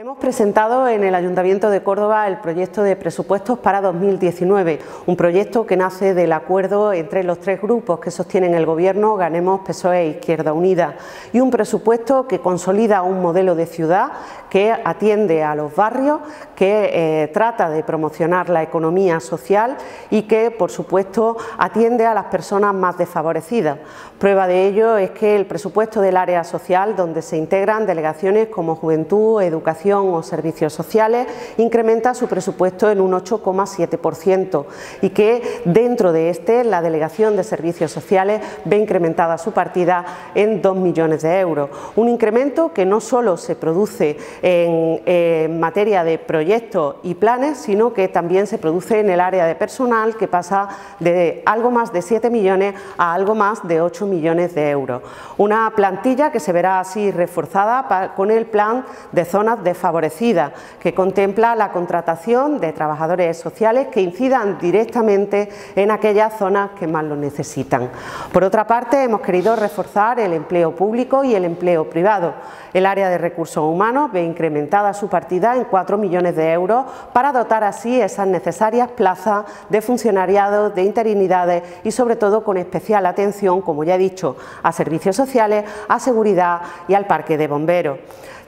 Hemos presentado en el Ayuntamiento de Córdoba el proyecto de presupuestos para 2019, un proyecto que nace del acuerdo entre los tres grupos que sostienen el Gobierno, Ganemos, PSOE e Izquierda Unida, y un presupuesto que consolida un modelo de ciudad que atiende a los barrios, que trata de promocionar la economía social y que, por supuesto, atiende a las personas más desfavorecidas. Prueba de ello es que el presupuesto del área social, donde se integran delegaciones como Juventud, Educación o servicios sociales, incrementa su presupuesto en un 8,7% y que dentro de este la Delegación de Servicios Sociales ve incrementada su partida en 2 millones de euros. Un incremento que no solo se produce en materia de proyectos y planes, sino que también se produce en el área de personal, que pasa de algo más de 7 millones a algo más de 8 millones de euros. Una plantilla que se verá así reforzada con el plan de zonas desfavorecida, que contempla la contratación de trabajadores sociales que incidan directamente en aquellas zonas que más lo necesitan. Por otra parte, hemos querido reforzar el empleo público y el empleo privado. El área de recursos humanos ve incrementada su partida en 4 millones de euros para dotar así esas necesarias plazas de funcionariado, de interinidades y sobre todo con especial atención, como ya he dicho, a servicios sociales, a seguridad y al parque de bomberos.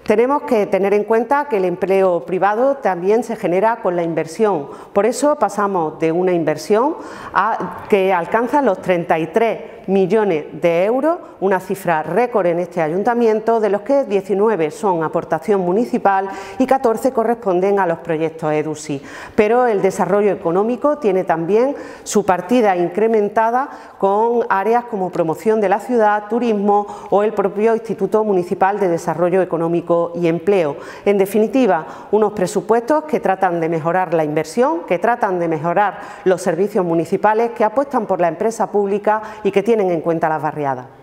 Tenemos que tener en cuenta que el empleo privado también se genera con la inversión. Por eso pasamos de una inversión que alcanza los 33 millones de euros, una cifra récord en este ayuntamiento, de los que 19 son aportación municipal y 14 corresponden a los proyectos EDUSI. Pero el desarrollo económico tiene también su partida incrementada con áreas como promoción de la ciudad, turismo o el propio Instituto Municipal de Desarrollo Económico y empleo. En definitiva, unos presupuestos que tratan de mejorar la inversión, que tratan de mejorar los servicios municipales, que apuestan por la empresa pública y que tienen en cuenta las barriadas.